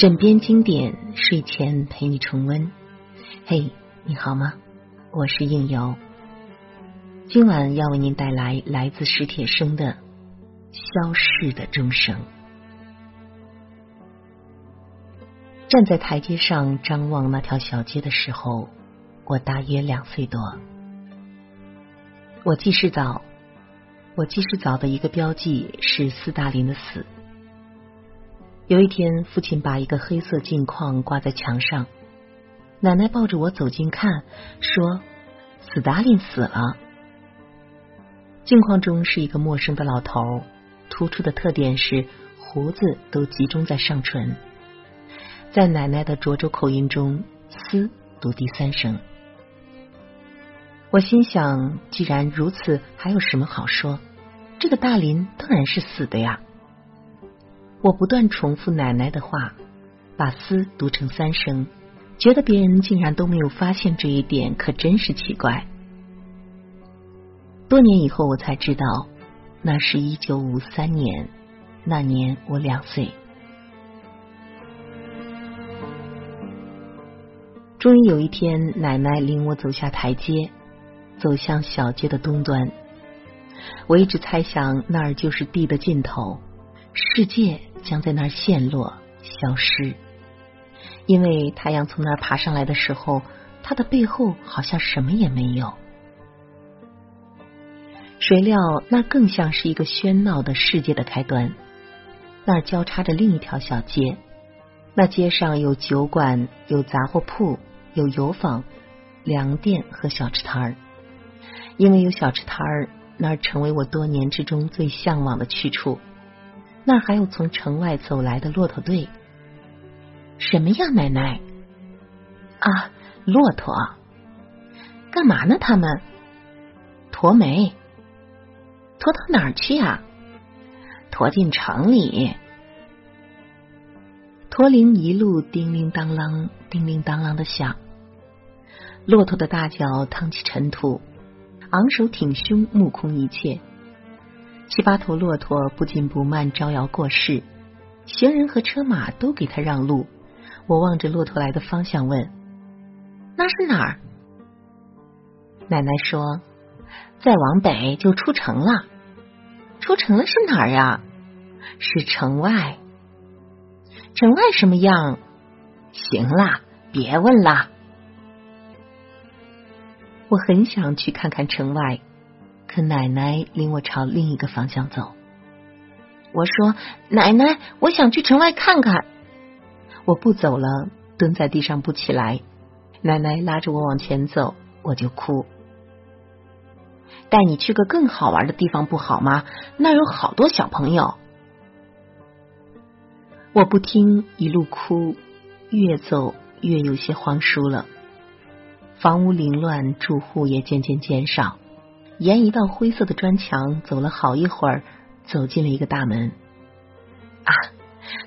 枕边经典，睡前陪你重温。嘿，你好吗？我是应由，今晚要为您带来来自史铁生的《消逝的钟声》。站在台阶上张望那条小街的时候，我大约2岁多。我记事早的一个标记是斯大林的死。有一天，父亲把一个黑色镜框挂在墙上，奶奶抱着我走近看，说斯大林死了。镜框中是一个陌生的老头，突出的特点是胡子都集中在上唇，在奶奶的涿州口音中，斯读第3声。我心想，既然如此，还有什么好说？这个大林当然是死的呀。我不断重复奶奶的话，把斯读成3声，觉得别人竟然都没有发现这一点，可真是奇怪。多年以后我才知道，那是1953年，那年我2岁。终于有一天，奶奶领我走下台阶，走向小街的东端。我一直猜想那儿就是地的尽头，世界将在那儿陷落消失，因为太阳从那儿爬上来的时候，它的背后好像什么也没有。谁料那更像是一个喧闹的世界的开端。那儿交叉着另一条小街，那街上有酒馆，有杂货铺，有油坊、粮店和小吃摊儿。因为有小吃摊儿，那儿成为我多年之中最向往的去处。那还有从城外走来的骆驼队。什么呀，奶奶？啊，骆驼干嘛呢？他们驮煤，驮到哪儿去啊？驮进城里。驼铃一路叮铃当啷叮铃当啷的响，骆驼的大脚趟起尘土，昂首挺胸，目空一切。7、8头骆驼不紧不慢招摇过市，行人和车马都给他让路。我望着骆驼来的方向问：“那是哪儿？”奶奶说：“再往北就出城了。”出城了是哪儿啊？是城外。城外什么样？行啦，别问啦。我很想去看看城外。可奶奶领我朝另一个方向走。我说：“奶奶，我想去城外看看。”我不走了，蹲在地上不起来。奶奶拉着我往前走，我就哭。带你去个更好玩的地方不好吗？那有好多小朋友。我不听，一路哭，越走越有些慌疏了。房屋凌乱，住户也渐渐减少。沿一道灰色的砖墙走了好一会儿，走进了一个大门。啊，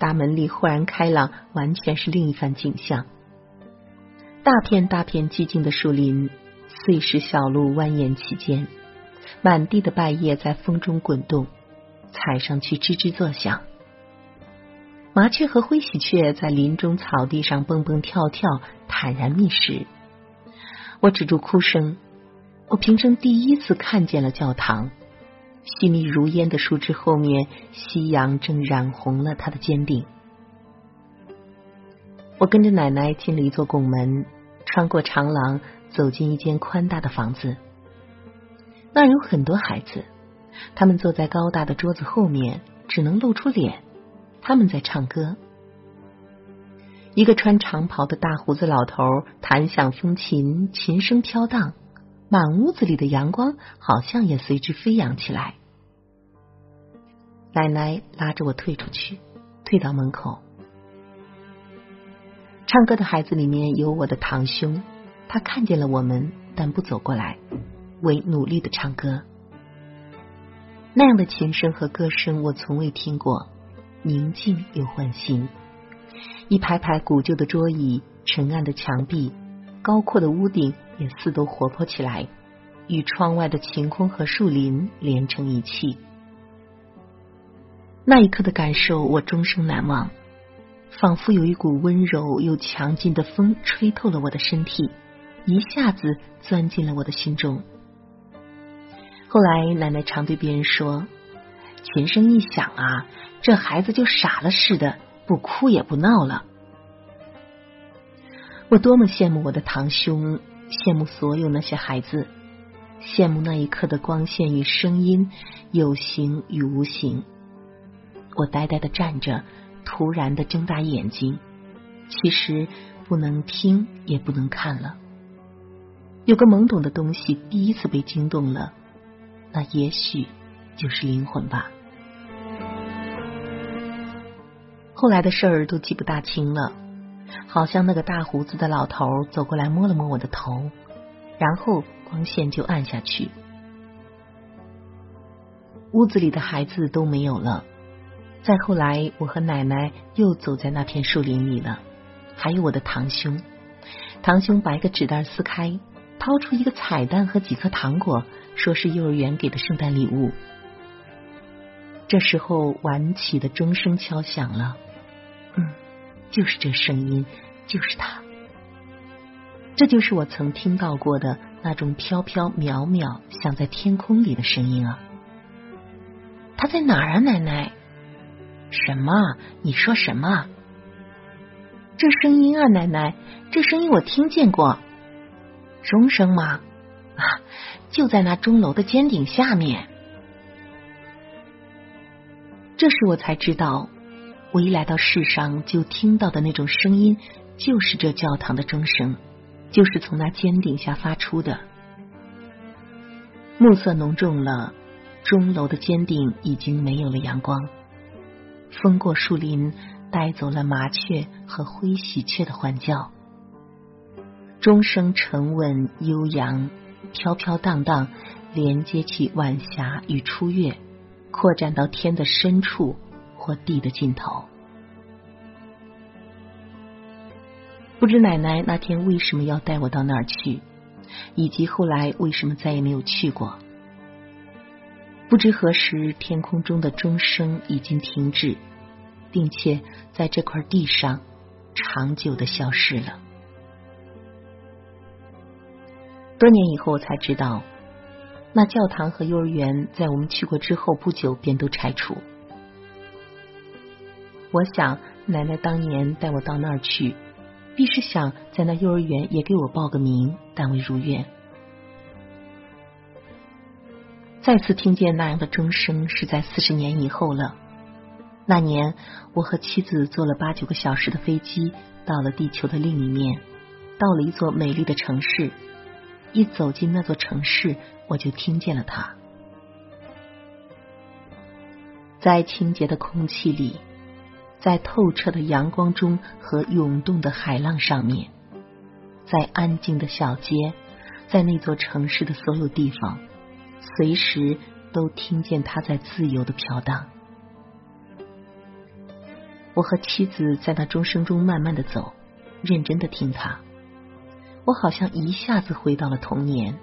大门里豁然开朗，完全是另一番景象。大片大片寂静的树林，碎石小路蜿蜒其间，满地的败叶在风中滚动，踩上去吱吱作响。麻雀和灰喜鹊在林中草地上蹦蹦跳跳，坦然觅食。我止住哭声。我平生第1次看见了教堂，细密如烟的树枝后面，夕阳正染红了它的尖顶。我跟着奶奶进了一座拱门，穿过长廊，走进一间宽大的房子。那有很多孩子，他们坐在高大的桌子后面，只能露出脸，他们在唱歌。一个穿长袍的大胡子老头弹响风琴，琴声飘荡，满屋子里的阳光好像也随之飞扬起来。奶奶拉着我退出去，退到门口。唱歌的孩子里面有我的堂兄，他看见了我们，但不走过来，为努力的唱歌。那样的琴声和歌声我从未听过，宁静又欢欣。一排排古旧的桌椅，沉暗的墙壁，高阔的屋顶也似都活泼起来，与窗外的晴空和树林连成一气。那一刻的感受我终生难忘，仿佛有一股温柔又强劲的风吹透了我的身体，一下子钻进了我的心中。后来奶奶常对别人说，琴声一响啊，这孩子就傻了似的，不哭也不闹了。我多么羡慕我的堂兄，羡慕所有那些孩子，羡慕那一刻的光线与声音，有形与无形。我呆呆地站着，突然地睁大眼睛，其实不能听也不能看了。有个懵懂的东西第一次被惊动了，那也许就是灵魂吧。后来的事儿都记不大清了，好像那个大胡子的老头走过来摸了摸我的头，然后光线就暗下去。屋子里的孩子都没有了，再后来我和奶奶又走在那片树林里了，还有我的堂兄。堂兄把一个纸袋撕开，掏出一个彩蛋和几颗糖果，说是幼儿园给的圣诞礼物。这时候晚起的钟声敲响了，就是这声音，就是他。这就是我曾听到过的那种飘飘渺渺响在天空里的声音啊。他在哪儿啊，奶奶？什么？你说什么？这声音啊，奶奶，这声音我听见过。钟声吗？啊，就在那钟楼的尖顶下面。这时我才知道，我一来到世上就听到的那种声音，就是这教堂的钟声，就是从那尖顶下发出的。暮色浓重了，钟楼的尖顶已经没有了阳光，风过树林，带走了麻雀和灰喜鹊的欢叫。钟声沉稳悠扬，飘飘荡荡，连接起晚霞与初月，扩展到天的深处或地的尽头。不知奶奶那天为什么要带我到那儿去，以及后来为什么再也没有去过。不知何时，天空中的钟声已经停止，并且在这块地上长久的消失了。多年以后我才知道，那教堂和幼儿园在我们去过之后不久便都拆除。我想奶奶当年带我到那儿去，必是想在那幼儿园也给我报个名，但未如愿。再次听见那样的钟声是在40年以后了。那年我和妻子坐了8、9个小时的飞机，到了地球的另一面，到了一座美丽的城市。一走进那座城市，我就听见了它。在清洁的空气里，在透彻的阳光中和涌动的海浪上面，在安静的小街，在那座城市的所有地方，随时都听见它在自由的飘荡。我和妻子在那钟声中慢慢的走，认真的听它。我好像一下子回到了童年，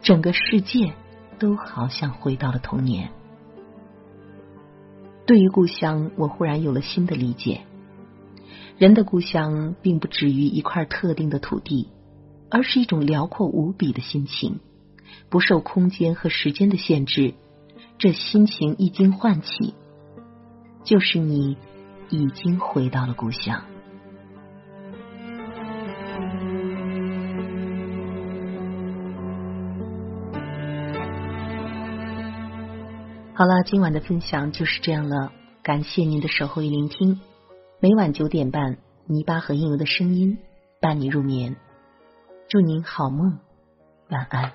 整个世界都好像回到了童年。对于故乡，我忽然有了新的理解。人的故乡并不止于一块特定的土地，而是一种辽阔无比的心情，不受空间和时间的限制。这心情一经唤起，就是你已经回到了故乡。好了，今晚的分享就是这样了，感谢您的守候与聆听。每晚9点半，泥巴和应由的声音伴你入眠，祝您好梦，晚安。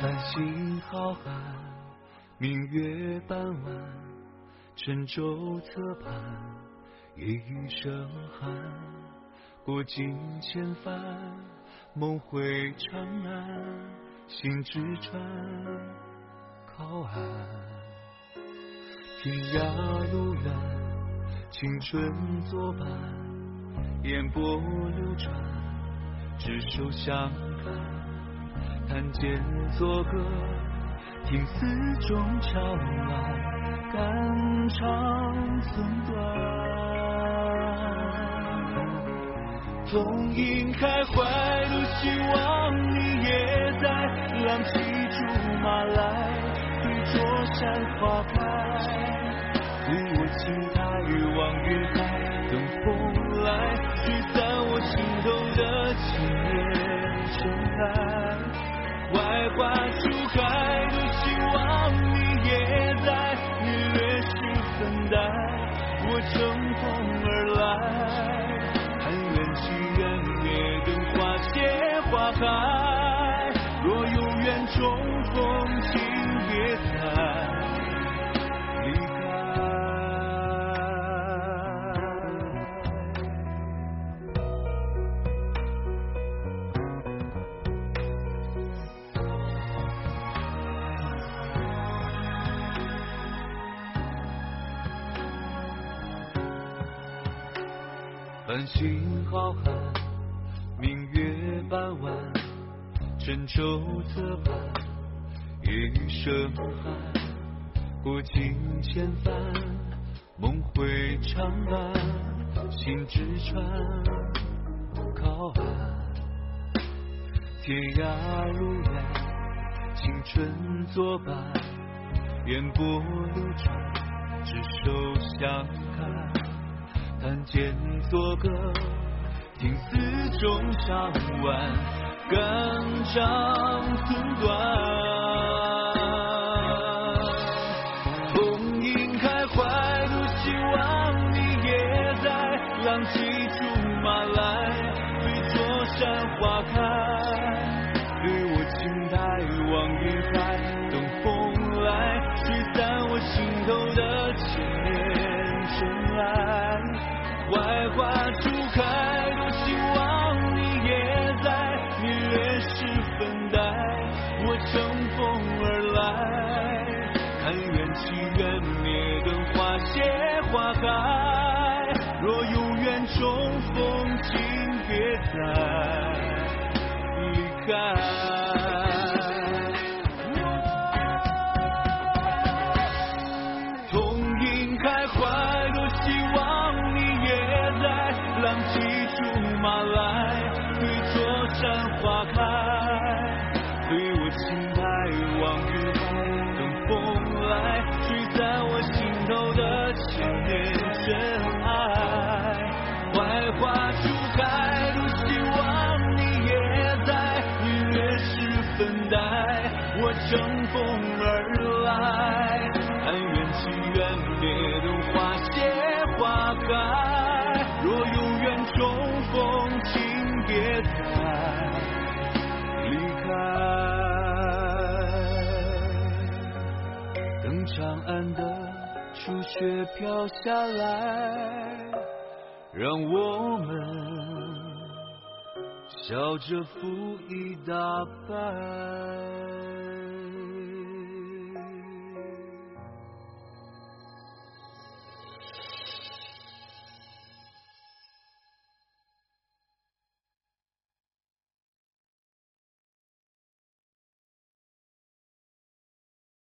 繁星浩瀚，明月半弯，沉舟侧畔，夜雨声寒，过尽千帆，梦回长安，心之川靠岸。天涯路远，青春作伴，烟波流转，执手相看，弹剑作歌，听寺中潮浪，肝肠寸断。风影开怀的希望，你也在浪起竹马来，对桌山花开。随我轻踏，越望越开，等风来，吹散我心头的千年尘埃。槐花初开的希望，你也在，你略施粉黛，我乘风而来。含缘起缘灭，等花谢花开。若有缘重逢，请别猜。繁星浩瀚，明月半弯，沉舟侧畔，夜雨声寒。过境千帆，梦回长安，心之船靠岸。天涯路远，青春作伴，烟波流转，执手相看。弹剑作歌，听寺中唱晚，肝肠寸断。风影开怀多希望，你也在，浪起竹马来，对桌山花开。对我轻拍，越望越开，等风来，吹散我心头的千年尘埃。槐花初开，多希望你也在，你略施粉黛，我乘风而来。看缘起缘灭，等花谢花开。若有缘重逢，请别再离开。浪起竹马来，对桌山花开。对我轻拍，越望越开，等风来，吹散我心头的千年尘埃。槐花初开，多希望你也在，你略施粉黛，我乘风而来。看缘起缘灭，等花谢花开。若有缘重逢，请别再离开。等长安的初雪飘下来，让我们笑着负一大半。